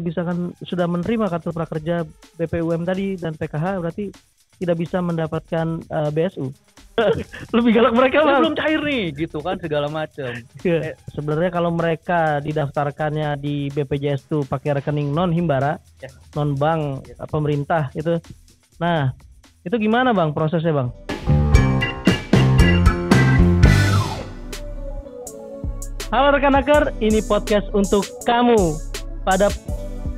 misalkan sudah menerima kartu prakerja BPUM tadi dan PKH, berarti tidak bisa mendapatkan BSU. Lebih galak mereka lah, belum cair nih gitu kan, segala macam. Sebenarnya kalau mereka didaftarkannya di BPJS itu pakai rekening non Himbara, non bank, pemerintah itu. Nah, itu gimana Bang prosesnya, Bang? Halo Rekanaker, ini podcast untuk kamu. Pada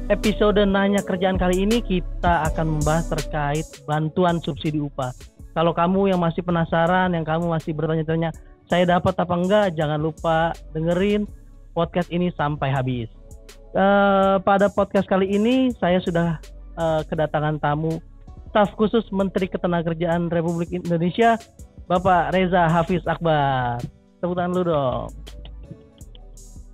episode Nanya Kerjaan kali ini kita akan membahas terkait bantuan subsidi upah. Kalau kamu yang masih penasaran, yang kamu masih bertanya-tanya, saya dapat apa enggak? Jangan lupa dengerin podcast ini sampai habis. Pada podcast kali ini saya sudah kedatangan tamu staf khusus Menteri Ketenagakerjaan Republik Indonesia, Bapak Reza Hafiz Akbar. Tepuk tangan dulu dong.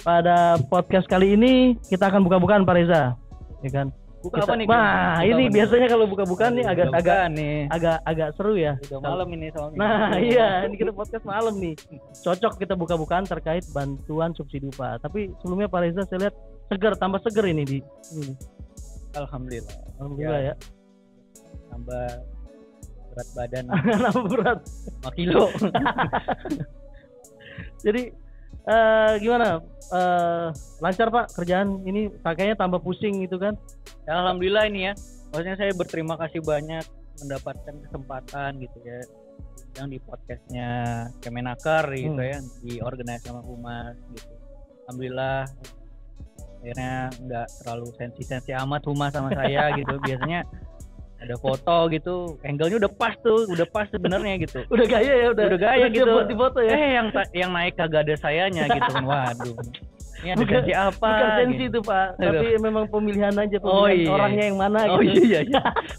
Pada podcast kali ini kita akan buka-bukaan Pak Reza. Ya kan? Buka apa nih? Wah, ini biasanya kalau buka-bukaan nih agak seru ya. Udah malam ini soalnya. Nah, iya, ini kita podcast malam nih. Cocok kita buka-bukaan terkait bantuan subsidi upah. Tapi sebelumnya Pak Reza saya lihat seger, tambah seger ini di ini. Alhamdulillah. Alhamdulillah ya. Tambah berat badan. Tambah berat. 5 kilo. Jadi lancar Pak kerjaan ini, kayaknya tambah pusing gitu kan ya. Alhamdulillah ini ya, maksudnya saya berterima kasih banyak mendapatkan kesempatan gitu ya, yang di podcastnya Permenaker gitu ya, di organize sama Humas gitu. Alhamdulillah akhirnya nggak terlalu sensi-sensi amat Humas sama saya gitu. Biasanya ada foto gitu, angle-nya udah pas sebenarnya gitu. Udah gaya gitu. Buat di foto ya. Yang naik kagak ada sayanya gitu. Waduh. Ini ada sensi apa? Bukan sensi gitu. Itu Pak, tapi memang pemilihan aja orangnya yang mana gitu. Oh iya.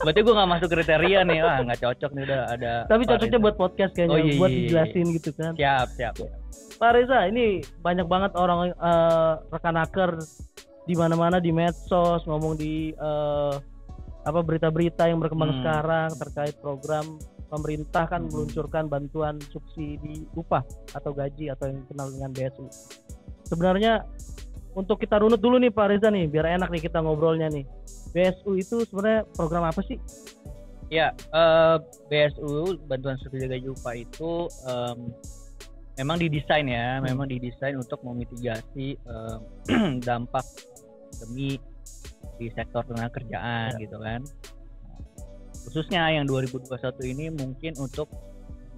Berarti gue nggak masuk kriteria nih, nggak cocok nih udah ada. Tapi cocoknya buat podcast kayaknya, buat dijelasin gitu kan. Siap. Pak Reza, ini banyak banget orang Rekanaker di mana-mana, di medsos, ngomong di berita-berita yang berkembang sekarang terkait program pemerintah kan meluncurkan bantuan subsidi upah atau gaji atau yang dikenal dengan BSU. Sebenarnya untuk kita runut dulu nih Pak Reza nih, biar enak nih kita ngobrolnya nih. BSU itu sebenarnya program apa sih? Ya, BSU bantuan subsidi gaji upah itu memang didesain untuk memitigasi dampak pandemi di sektor ketenagakerjaan gitu kan. Khususnya yang 2021 ini mungkin untuk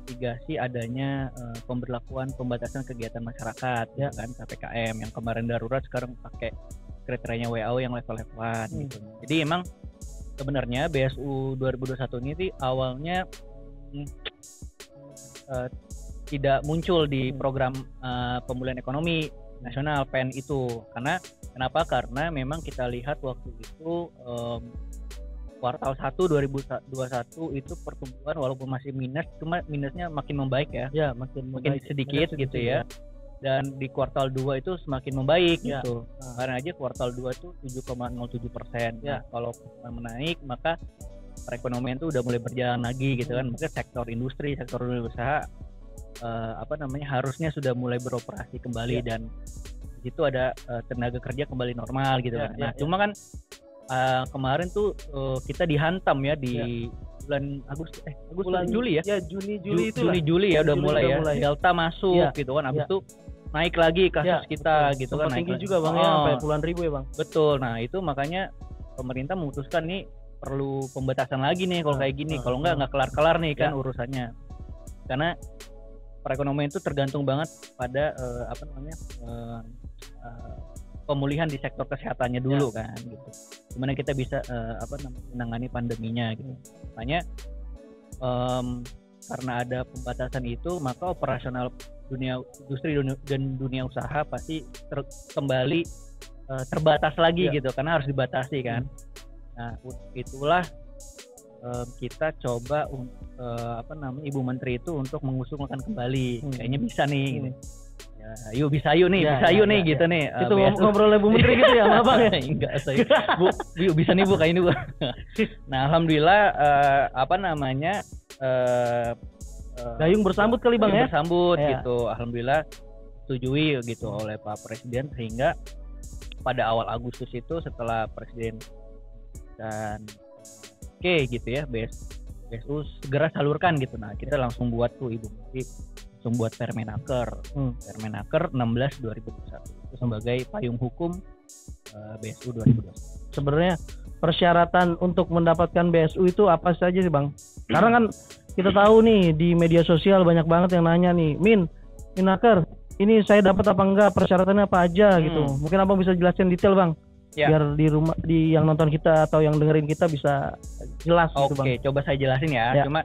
mitigasi adanya pemberlakuan pembatasan kegiatan masyarakat kan, PPKM yang kemarin darurat sekarang pakai kriterianya WHO yang level 1 gitu. Jadi emang sebenarnya BSU 2021 ini sih awalnya tidak muncul di program pemulihan ekonomi nasional PEN itu. Karena memang kita lihat waktu itu kuartal 1 2021 itu pertumbuhan walaupun masih minus, cuma minusnya makin membaik ya. Ya, makin sedikit gitu ya. Dan di kuartal 2 itu semakin membaik gitu. Karena aja kuartal 2 itu 7,07%. Ya, nah, kalau menaik maka perekonomian itu udah mulai berjalan lagi gitu kan. Maka sektor industri, sektor usaha harusnya sudah mulai beroperasi kembali dan itu ada tenaga kerja kembali normal gitu kan. Nah, cuma kan kemarin tuh kita dihantam ya di bulan Juli ya. Ya, Juni Juli ya udah mulai ya. Delta masuk gitu kan. Abis itu naik lagi kasus kita gitu kan. Naik juga Bang ya, sampai puluhan ribu ya Bang. Betul. Nah, itu makanya pemerintah memutuskan nih perlu pembatasan lagi nih kalau kayak gini. Kalau enggak kelar-kelar nih kan urusannya. Karena perekonomian itu tergantung banget pada pemulihan di sektor kesehatannya dulu kan gitu. Gimana kita bisa menangani pandeminya gitu. Makanya karena ada pembatasan itu maka operasional dunia industri dan dunia usaha pasti kembali terbatas lagi gitu karena harus dibatasi kan. Nah, itulah kita coba Ibu Menteri itu untuk mengusulkan kembali kayaknya bisa nih gitu. Ya, yuk bisa nih itu ngobrol Bu Menteri gitu ya Abang ya. Enggak saya Bu, yuk bisa nih Bu kayak ini Bu. Nah, alhamdulillah gayung bersambut kali Bang ya. Bersambut gitu. Alhamdulillah setujui gitu oleh Pak Presiden sehingga pada awal Agustus itu setelah Presiden dan K gitu ya, BSU segera salurkan gitu. Nah, kita langsung buat tuh Ibu Menteri, langsung buat Permenaker. Permenaker 16 2021 itu sebagai payung hukum BSU 2021. Sebenarnya persyaratan untuk mendapatkan BSU itu apa saja sih, Bang? Karena kan kita tahu nih di media sosial banyak banget yang nanya nih, Sinaker, ini saya dapat apa enggak? Persyaratannya apa aja gitu. Mungkin Abang bisa jelasin detail, Bang. Ya. Biar di rumah, di yang nonton kita atau yang dengerin kita bisa jelas. Oke, gitu, coba saya jelasin ya. Cuma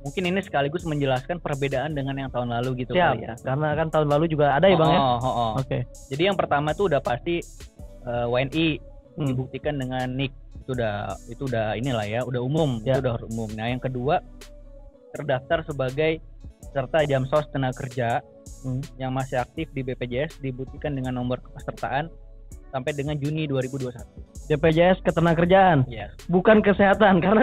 mungkin ini sekaligus menjelaskan perbedaan dengan yang tahun lalu gitu kali ya. Karena kan tahun lalu juga ada ya, Bang ya. Oke. Jadi yang pertama tuh udah pasti WNI dibuktikan dengan NIK. Itu udah inilah ya, udah umum, itu udah umum. Nah, yang kedua terdaftar sebagai peserta jam sos tenaga kerja yang masih aktif di BPJS dibuktikan dengan nomor kepesertaan sampai dengan Juni 2021. BPJS Ketenagakerjaan, bukan kesehatan, karena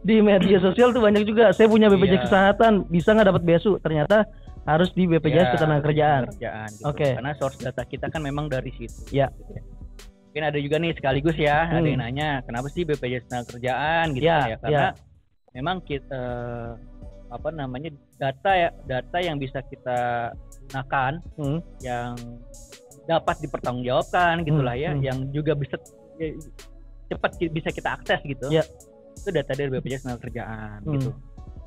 di media sosial tuh banyak juga. Saya punya BPJS Kesehatan, bisa nggak dapat BSU? Ternyata harus di BPJS Ketenagakerjaan. Gitu. Oke. Karena source data kita kan memang dari situ. Mungkin ada juga nih sekaligus ya, ada yang nanya kenapa sih BPJS Ketenagakerjaan gitu ya? Karena memang kita data yang bisa kita gunakan yang dapat dipertanggungjawabkan gitulah ya, yang juga bisa cepat bisa kita akses gitu. Itu data dari BPJS Ketenagakerjaan gitu.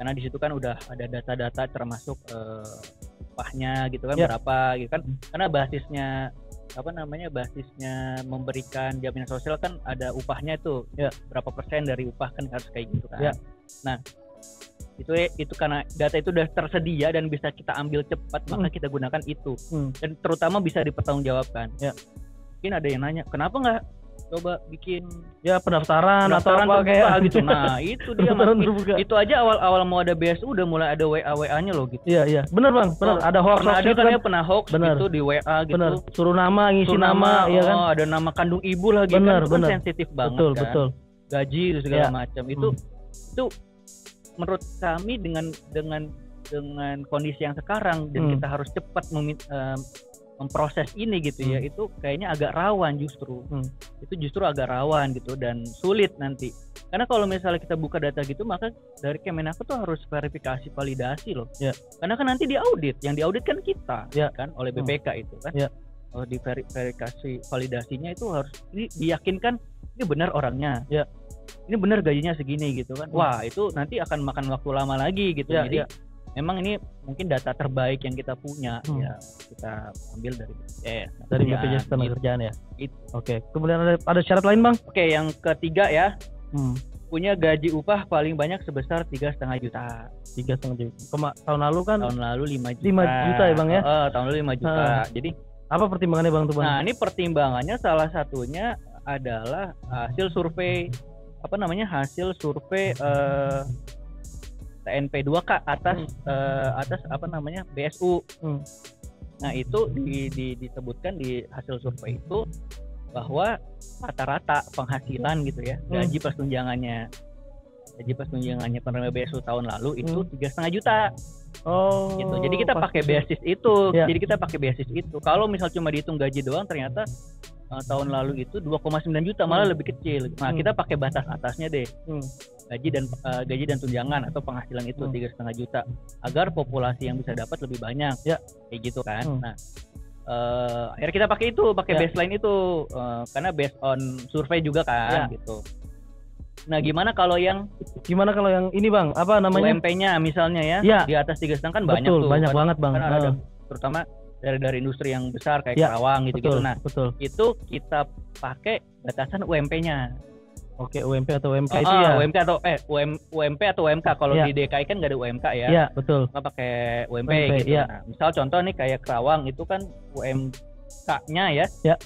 Karena di situ kan udah ada data-data termasuk upahnya gitu kan berapa gitu kan. Karena basisnya memberikan jaminan sosial kan ada upahnya itu. Berapa persen dari upah kan harus kayak gitu kan. Nah, itu karena data itu sudah tersedia dan bisa kita ambil cepat, maka kita gunakan itu dan terutama bisa dipertanggungjawabkan. Mungkin ada yang nanya kenapa nggak coba bikin pendaftaran atau apa kayak gitu. Nah, itu dia itu aja awal mau ada BSU udah mulai ada WA-nya loh gitu. Iya. Benar, Bang. Benar. Ada hoax gitu kan. Pernah hoax gitu di WA gitu. Bener. Suruh ngisi nama ya kan. Ada nama kandung ibu lagi kan. Benar. Sensitif banget. Betul. Gaji segala macam itu menurut kami dengan kondisi yang sekarang dan kita harus cepat memproses ini gitu ya, itu kayaknya agak rawan justru. Itu justru agak rawan gitu dan sulit nanti. Karena kalau misalnya kita buka data gitu, maka dari Kemenaker tuh harus verifikasi validasi loh. Karena kan nanti diaudit, yang diaudit kan kita kan oleh BPK itu kan. Kalau diverifikasi validasinya itu harus diyakinkan ini benar orangnya. Ini benar gajinya segini gitu kan. Wah, itu nanti akan makan waktu lama lagi gitu. Jadi memang ini mungkin data terbaik yang kita punya ya, kita ambil dari BPJS Ketenagakerjaan ya. Oke. Kemudian ada syarat lain, Bang? Oke, yang ketiga ya. Punya gaji upah paling banyak sebesar 3,5 juta. 3,5 juta. Tahun lalu kan? Tahun lalu 5 juta. 5 juta ya, Bang ya? Tahun lalu 5 juta. Jadi apa pertimbangannya, Bang? Nah, ini pertimbangannya salah satunya adalah hasil survei TNP2K atas BSU. Nah, itu disebutkan di hasil survei itu bahwa rata-rata penghasilan gitu ya, gaji plus tunjangannya penerima BSU tahun lalu itu 3,5 juta. Gitu. Jadi kita pakai basis itu. Jadi kita pakai basis itu. Kalau misal cuma dihitung gaji doang, ternyata tahun lalu itu 2,9 juta malah lebih kecil. Nah, kita pakai batas atasnya deh. Gaji dan tunjangan atau penghasilan itu 3,5 juta agar populasi yang bisa dapat lebih banyak. Kayak gitu kan. Nah, akhirnya kita pakai itu, pakai baseline itu karena based on survei juga kan gitu. Nah, gimana kalau yang ini, Bang? Apa namanya? UMP-nya misalnya ya, di atas 3,5 kan banyak. Betul, tuh. Banyak banget, Bang. Kan ada terutama dari industri yang besar kayak Karawang gitu-gitu. Nah, itu kita pakai batasan UMP-nya. Oke, UMP atau UMK itu ya. UMP atau UMK. Kalau di DKI kan nggak ada UMK ya. Iya, betul. Kita pakai UMP gitu. Ya. Nah, misal contoh nih kayak Karawang itu kan UMK-nya ya.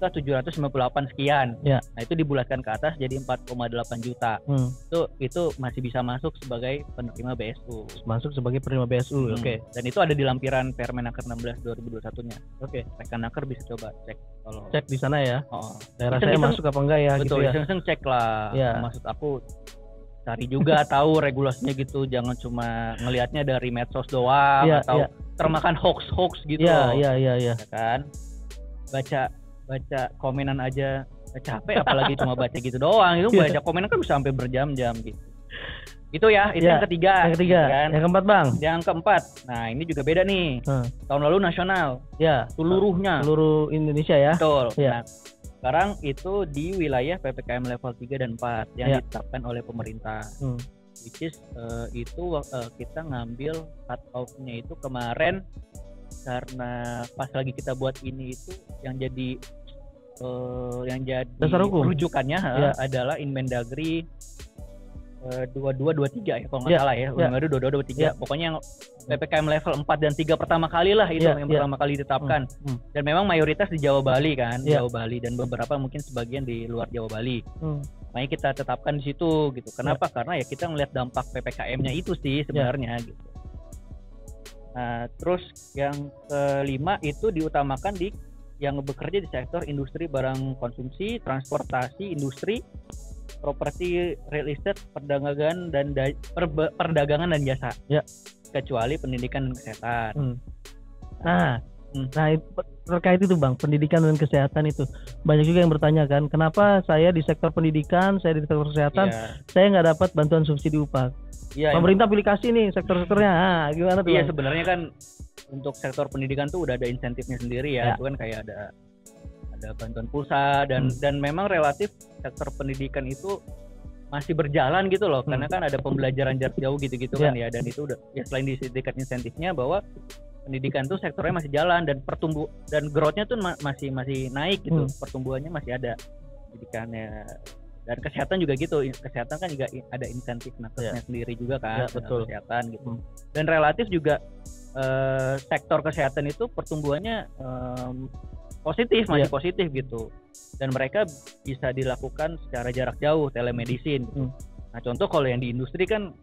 4.758 sekian. Nah, itu dibulatkan ke atas jadi 4,8 juta. Itu masih bisa masuk sebagai penerima BSU. Oke. Dan itu ada di lampiran Permenaker 16 2021-nya. Oke. Rekanaker bisa coba cek kalau cek di sana ya. Daerah saya masuk apa enggak ya, betul, gitu ya. Betul, cek lah. Maksud aku cari juga tahu regulasinya gitu, jangan cuma ngelihatnya dari medsos doang atau termakan hoax-hoax gitu. Iya. Kan baca komenan aja capek, apalagi cuma baca gitu doang. Itu baca komenan kan bisa sampai berjam-jam gitu. Itu ya, itu yang ketiga. Yang ketiga. Kan? Yang keempat, Bang. Yang keempat. Nah, ini juga beda nih. Tahun lalu nasional. Ya, seluruhnya. Seluruh Indonesia ya. Betul. Ya. Nah, sekarang itu di wilayah PPKM level 3 dan 4 yang ditetapkan oleh pemerintah. Which is kita ngambil cut off-nya itu kemarin, karena pas lagi kita buat ini itu yang jadi rujukannya adalah Inmendagri 2223 ya kalau nggak salah ya. Inmendagri 2223. Pokoknya yang PPKM level 4 dan 3 pertama kali lah itu yang pertama kali ditetapkan. Dan memang mayoritas di Jawa Bali kan, Jawa Bali, dan beberapa mungkin sebagian di luar Jawa Bali. Makanya kita tetapkan di situ gitu. Kenapa? Karena ya kita melihat dampak PPKM-nya itu sih sebenarnya gitu. Nah, terus yang kelima itu diutamakan di yang bekerja di sektor industri barang konsumsi, transportasi, industri, properti, real estate, perdagangan dan perdagangan dan jasa. Ya. Kecuali pendidikan dan kesehatan. Nah, terkait itu Bang, pendidikan dan kesehatan itu banyak juga yang bertanya kan, kenapa saya di sektor pendidikan, saya di sektor kesehatan, saya nggak dapat bantuan subsidi upah. Pemerintah pilih kasih nih sektor-sektornya. Nah, gimana tuh? Iya, sebenarnya kan untuk sektor pendidikan tuh udah ada insentifnya sendiri ya. Itu kan kayak ada bantuan pulsa dan memang relatif sektor pendidikan itu masih berjalan gitu loh, karena kan ada pembelajaran jarak jauh gitu-gitu kan ya, dan itu udah ya selain di tingkat insentifnya bahwa pendidikan tuh sektornya masih jalan dan growth-nya tuh masih naik gitu. Pertumbuhannya masih ada pendidikannya. Dan kesehatan juga gitu, kesehatan kan juga ada insentif nakesnya sendiri juga kan, kesehatan gitu. Dan relatif juga sektor kesehatan itu pertumbuhannya positif, masih positif gitu. Dan mereka bisa dilakukan secara jarak jauh, telemedicine gitu. Nah contoh kalau yang di industri kan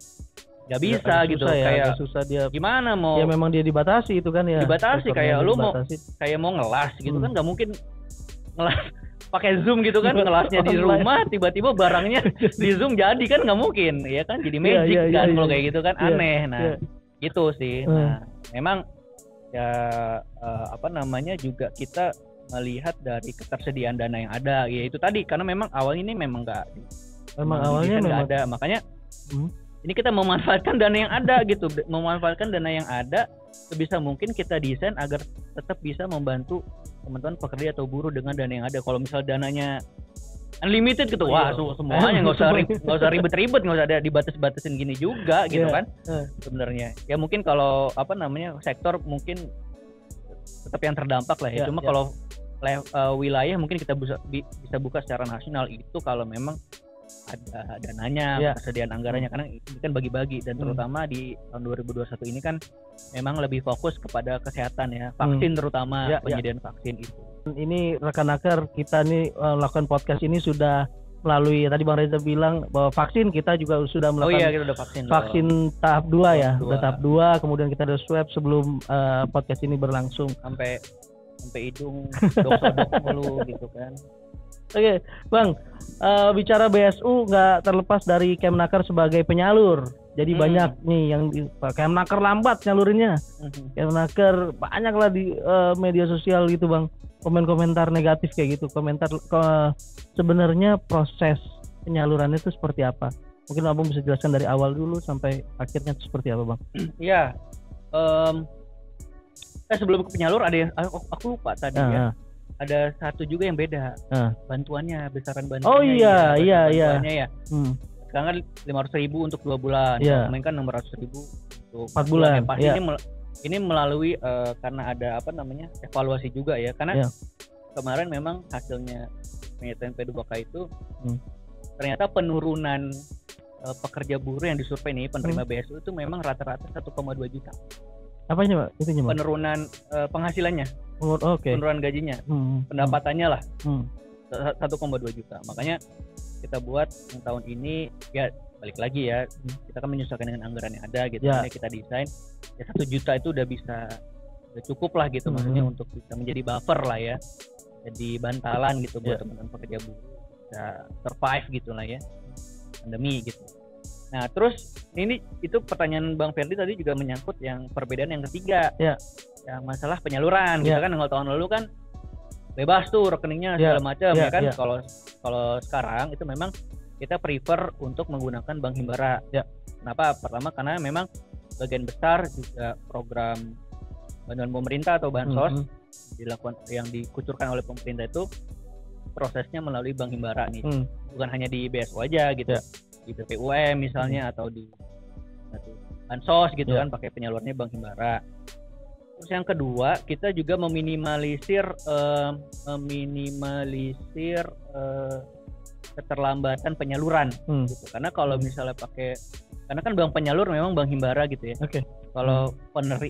nggak bisa gitu, susah, kayak susah dia, gimana mau? Ya memang dia dibatasi itu kan ya. Dibatasi kayak lu mau ngelas gitu kan, nggak mungkin ngelas pakai Zoom gitu kan, kelasnya di rumah tiba-tiba barangnya di Zoom jadi kan nggak mungkin ya kan, jadi magic kan kalau kayak gitu kan aneh. Gitu sih. Nah memang ya juga kita melihat dari ketersediaan dana yang ada ya itu tadi, karena memang awal ini memang nggak ada, makanya ini kita memanfaatkan dana yang ada gitu, sebisa mungkin kita desain agar tetap bisa membantu teman-teman pekerja atau buruh dengan dana yang ada. Kalau misal dananya unlimited gitu, semuanya nggak usah ribet-ribet, nggak usah ada dibatas-batasin gini juga gitu kan. Sebenarnya ya mungkin kalau sektor mungkin tetap yang terdampak lah ya. Cuma kalau wilayah mungkin kita bisa buka secara nasional itu kalau memang ada dananya, kesediaan anggarannya, karena ini kan bagi-bagi, dan terutama di tahun 2021 ini kan memang lebih fokus kepada kesehatan ya, vaksin terutama penyediaan vaksin itu. Ini Rekanaker kita nih melakukan podcast ini sudah melalui, tadi Bang Reza bilang bahwa vaksin kita juga sudah melakukan vaksin tahap 2 ya, sudah tahap 2, kemudian kita ada swab sebelum podcast ini berlangsung sampai hidung dok-dok mulu gitu kan. Oke, Bang, bicara BSU nggak terlepas dari Kemnaker sebagai penyalur. Jadi banyak nih yang Kemnaker lambat nyalurinnya. Kemnaker banyak lah di media sosial gitu, Bang. Komentar negatif kayak gitu. Sebenarnya proses penyalurannya itu seperti apa? Mungkin Abang bisa jelaskan dari awal dulu sampai akhirnya itu seperti apa, Bang? Iya. Sebelum ke penyalur ada, aku lupa tadi ya. Ada satu juga yang beda, bantuannya, besaran bantuannya. Oh iya. Sekarang kan 500.000 untuk 2 bulan, kemarin kan 600.000 untuk 4 bulan. Ya, pasti ini melalui karena ada evaluasi juga ya, karena kemarin memang hasilnya TNP2K itu ternyata penurunan pekerja buruh yang disurvei nih penerima BSU itu memang rata-rata 1,2 juta. Apa ini Pak? Itu nyaman. Penurunan penghasilannya. Penurunan gajinya. Pendapatannya lah. 1,2 juta. Makanya kita buat yang tahun ini ya balik lagi ya. Kita kan menyesuaikan dengan anggaran yang ada gitu. Makanya kita desain ya 1 juta itu udah cukup lah gitu, maksudnya untuk bisa menjadi buffer lah ya. Jadi bantalan gitu buat teman-teman pekerja buruh bisa survive gitu lah ya. Pandemi gitu. Nah, terus ini itu pertanyaan Bang Ferdi tadi juga menyangkut yang perbedaan yang ketiga. Ya. Yang masalah penyaluran, gitu kan. Kalau tahun lalu kan bebas tuh rekeningnya segala macam, ya kan. Kalau sekarang itu memang kita prefer untuk menggunakan Bank Himbara. Ya. Kenapa? Pertama karena memang bagian besar juga program bantuan pemerintah atau bansos dilakukan yang dikucurkan oleh pemerintah itu prosesnya melalui Bank Himbara nih. Bukan hanya di BSU aja gitu. Ya. Di BPUM misalnya atau di bansos gitu kan, pakai penyalurannya Bank Himbara. Terus yang kedua, kita juga meminimalisir keterlambatan penyaluran gitu. Karena kalau misalnya pakai, karena kan bank penyalur memang Bank Himbara gitu ya. Oke. Okay. Kalau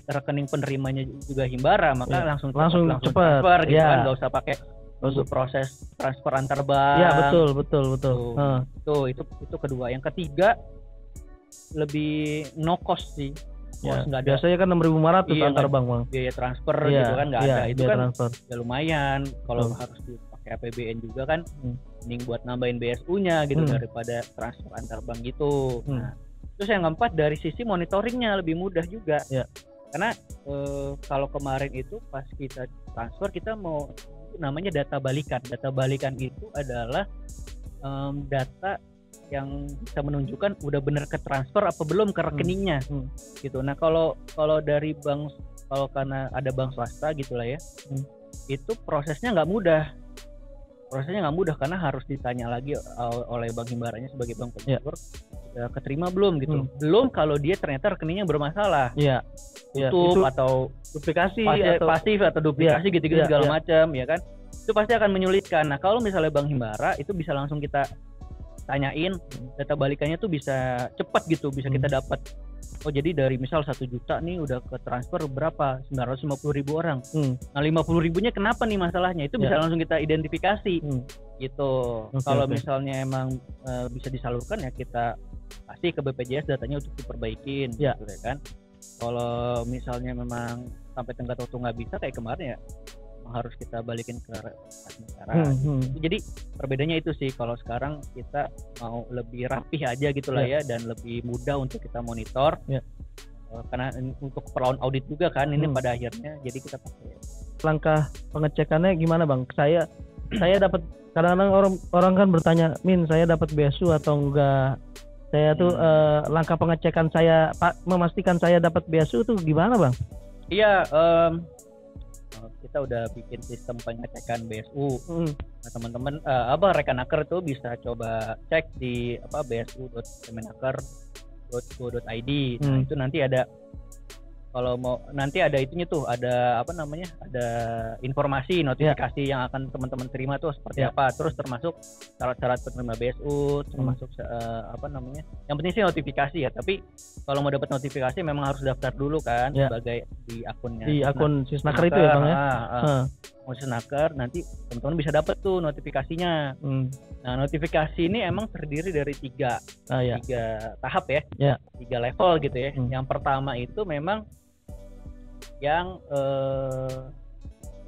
rekening penerimanya juga Himbara, maka langsung transfer gitu kan, nggak usah pakai untuk proses transfer antar bank. Ya, betul. Itu kedua. Yang ketiga lebih no cost sih. Ya, ada. Biasanya kan 6.500 antar bank, Bang. Biaya transfer gitu kan nggak ada. Itu kan ya lumayan kalau harus dipakai APBN juga kan. Mending buat nambahin BSU-nya gitu daripada transfer antar bank gitu. Nah, terus yang keempat dari sisi monitoringnya lebih mudah juga. Ya. Karena kalau kemarin itu pas kita transfer kita mau namanya data balikan. Data balikan itu adalah data yang bisa menunjukkan udah benar ke transfer apa belum ke rekeningnya gitu. Nah kalau dari bank, kalau karena ada bank swasta gitulah ya, itu prosesnya nggak mudah karena harus ditanya lagi oleh Bank Himbaranya sebagai bank penyalur, udah keterima belum gitu. Belum kalau dia ternyata rekeningnya bermasalah, tutup atau duplikasi atau pasif atau duplikasi gitu segala macam ya kan, itu pasti akan menyulitkan. Nah kalau misalnya Bank Himbara itu bisa langsung kita tanyain, data balikannya tuh bisa cepat gitu, bisa kita dapat. Oh jadi dari misal 1 juta nih udah ke transfer berapa? 950.000 orang. Nah 50.000-nya kenapa nih masalahnya? Itu bisa langsung kita identifikasi gitu. Kalau misalnya emang bisa disalurkan ya kita kasih ke BPJS datanya untuk diperbaikin gitu ya kan. Kalau misalnya memang sampai tenggat waktu nggak bisa kayak kemarin ya, harus kita balikin ke sekarang. Jadi perbedaannya itu sih, kalau sekarang kita mau lebih rapih aja gitulah ya, dan lebih mudah untuk kita monitor. Karena untuk keperluan audit juga kan ini pada akhirnya, jadi kita pakai. Langkah pengecekannya gimana Bang? Saya dapat, kadang-kadang orang kan bertanya, "Min, saya dapat BSU atau enggak?" Saya tuh langkah pengecekan saya, Pak, memastikan saya dapat BSU tuh gimana, Bang? Iya, kita udah bikin sistem pengecekan BSU. Nah, teman-teman Rekanaker tuh bisa coba cek di bsu.rekanaker.go.id. Nah, itu nanti ada, kalau mau nanti ada itunya tuh, ada apa namanya? Ada informasi notifikasi yang akan teman-teman terima tuh seperti apa. Terus termasuk syarat-syarat penerima BSU, termasuk yang penting sih notifikasi ya, tapi kalau mau dapat notifikasi memang harus daftar dulu kan sebagai di akunnya. Di akun Sinaker itu ya Bang ya. Sinaker nanti teman-teman bisa dapat tuh notifikasinya. Nah, notifikasi ini emang terdiri dari tiga tahap ya. Tiga level gitu ya. Yang pertama itu memang yang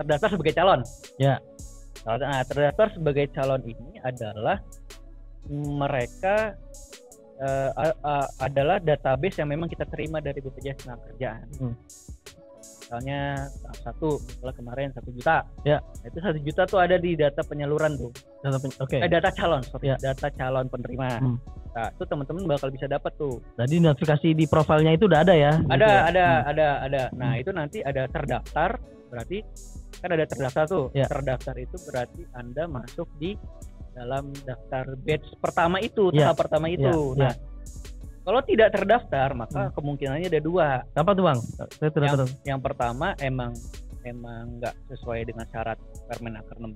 terdaftar sebagai calon. Nah, terdaftar sebagai calon ini adalah mereka adalah database yang memang kita terima dari BPJS Ketenagakerjaan. Misalnya tahap 1, misalnya kemarin 1 juta. Nah, itu 1 juta tuh ada di data penyaluran tuh. Data calon penerima. Nah, itu teman-teman bakal bisa dapat tuh. Jadi notifikasi di profilnya itu udah ada ya? Ada. Nah, itu nanti ada terdaftar, berarti kan ada terdaftar tuh. Terdaftar itu berarti Anda masuk di dalam daftar batch pertama itu, tahap pertama itu. Nah, kalau tidak terdaftar maka kemungkinannya ada 2. Apa tuh Bang? Yang pertama emang nggak sesuai dengan syarat Permenaker 16.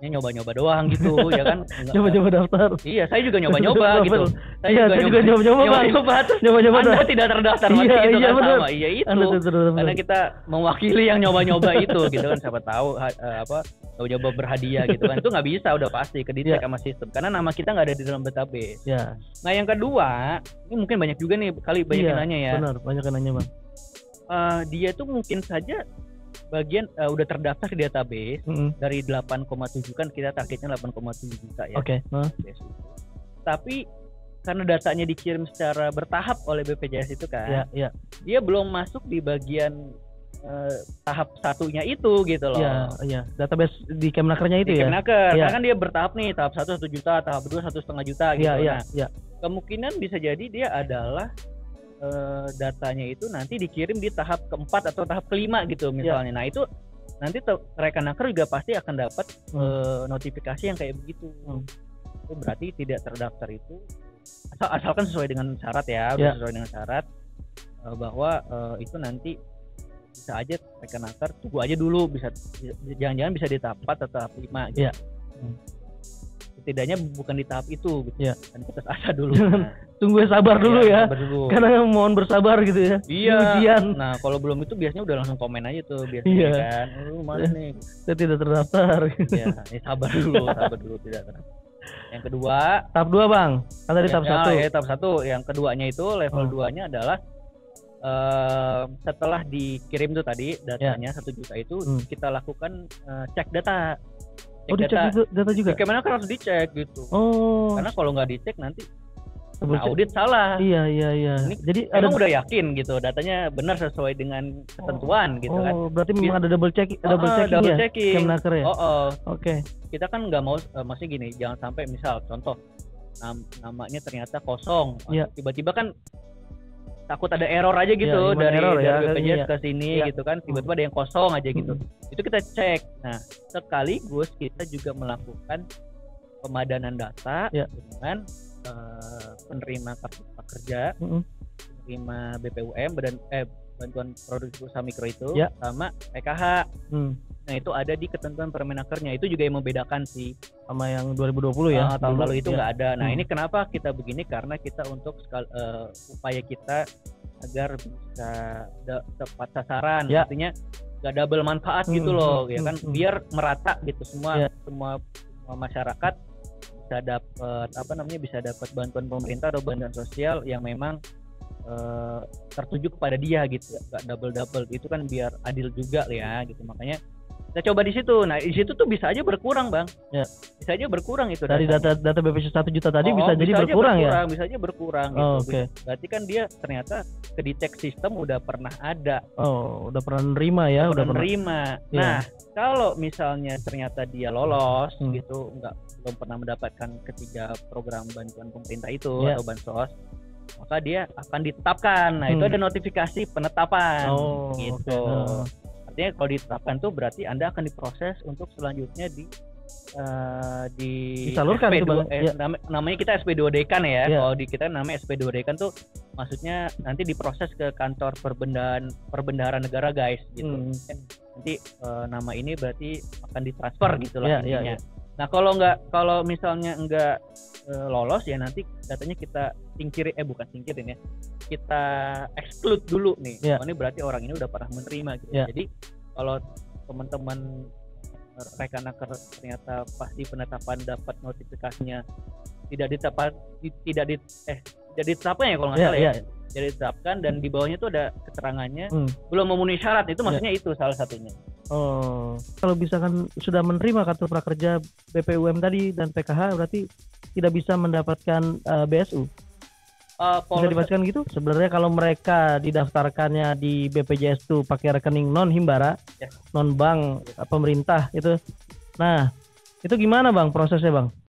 Ini nyoba-nyoba doang gitu ya kan. Coba-coba daftar. Iya, saya juga nyoba-nyoba gitu. Saya juga nyoba-nyoba. Anda tidak terdaftar waktu itu kan sama. Iya itu. Karena kita mewakili yang nyoba-nyoba itu gitu kan, siapa tahu coba berhadiah gitu kan. Itu nggak bisa, udah pasti kedetek sama sistem karena nama kita nggak ada di dalam database. Nah yang kedua ini mungkin banyak juga nih kali yang nanya ya. Benar, banyak yang nanya Bang. Dia tuh mungkin saja bagian udah terdaftar di database dari 8,7, kan kita targetnya 8,7 juta ya. Tapi karena datanya dikirim secara bertahap oleh BPJS itu kan, ya. Dia belum masuk di bagian tahap satunya itu gitu loh. Iya. Database di Kemenakernya itu di Kemenaker. Karena kan dia bertahap nih, tahap 1 1 juta, tahap 2 1,5 juta gitu. Iya. Kemungkinan bisa jadi dia adalah datanya itu nanti dikirim di tahap keempat atau tahap kelima gitu misalnya. Nah itu nanti Rekanaker juga pasti akan dapat notifikasi yang kayak begitu. Itu berarti tidak terdaftar itu asalkan sesuai dengan syarat ya. Sesuai dengan syarat bahwa itu nanti bisa aja Rekanaker tunggu aja dulu, bisa jangan-jangan bisa di tahap 4 atau tahap 5 gitu. Setidaknya bukan di tahap itu gitu. Dan kita asa dulu. Tunggu sabar dulu ya. Karena mohon bersabar gitu ya. Ujian. Nah, kalau belum itu biasanya udah langsung komen aja tuh biasanya kan. Mana nih? Saya tidak terdaftar. Sabar dulu tidak terdaftar. Yang kedua, tahap 2, Bang. Kan tadi tahap 1. Tahap 1. Yang keduanya itu level 2-nya adalah setelah dikirim tuh tadi datanya 1 juta itu kita lakukan cek data. Dicek data juga? Bagaimana kan harus dicek gitu. Karena kalau nggak dicek nanti audit salah. Iya. Jadi emang udah yakin gitu datanya benar sesuai dengan ketentuan gitu kan. Berarti memang ada double checking Kemenaker ya? Oke. Kita kan nggak mau, maksudnya gini, jangan sampai misal contoh namanya ternyata kosong. Tiba-tiba kan takut ada error aja gitu dari BPJS ke sini gitu kan, tiba-tiba ada yang kosong aja gitu. Itu kita cek. Nah, sekaligus kita juga melakukan pemadanan data dengan penerima kartu prakerja, penerima BPUM, bantuan produksi usaha mikro itu, sama PKH. Nah, itu ada di ketentuan Permenakernya. Itu juga yang membedakan sih sama yang 2020 ya. Tahun lalu itu nggak ada. Nah, ini kenapa kita begini? Karena kita untuk upaya kita agar bisa tepat sasaran. Artinya nggak double manfaat gitu loh, ya kan? Biar merata gitu semua masyarakat bisa dapat bisa dapat bantuan pemerintah atau bantuan sosial yang memang tertuju kepada dia gitu, nggak double itu kan biar adil juga ya gitu. Makanya kita coba di situ. Nah, di situ tuh bisa aja berkurang, Bang. Bisa aja berkurang itu dari data BPJS 1 juta tadi bisa jadi berkurang gitu. Berarti kan dia ternyata ke detect sistem udah pernah ada. Udah pernah nerima ya, udah pernah. Nah, kalau misalnya ternyata dia lolos gitu, belum pernah mendapatkan ketiga program bantuan pemerintah itu atau bansos, maka dia akan ditetapkan. Nah, itu ada notifikasi penetapan gitu. Artinya kalau ditetapkan tuh berarti Anda akan diproses untuk selanjutnya disalurkan SP2, namanya kita SP2D kan ya. Kalau di kita namanya SP2D kan tuh maksudnya nanti diproses ke kantor perbendaharaan negara, guys, gitu. Nanti nama ini berarti akan ditransfer gitu lah intinya. Nah, kalau misalnya enggak lolos ya nanti datanya kita kita exclude dulu nih. Ini berarti orang ini udah pernah menerima gitu. Jadi kalau teman-teman Rekanaker ternyata pasti penetapan dapat notifikasinya tidak ditetapkan dan di bawahnya itu ada keterangannya belum memenuhi syarat, itu maksudnya itu salah satunya. Kalau misalkan sudah menerima kartu prakerja BPUM tadi dan PKH berarti tidak bisa mendapatkan BSU. Bisa dipastikan gitu? Sebenarnya kalau mereka didaftarkannya di BPJS itu pakai rekening non Himbara, non bank pemerintah itu. Nah, itu gimana, Bang, prosesnya, Bang?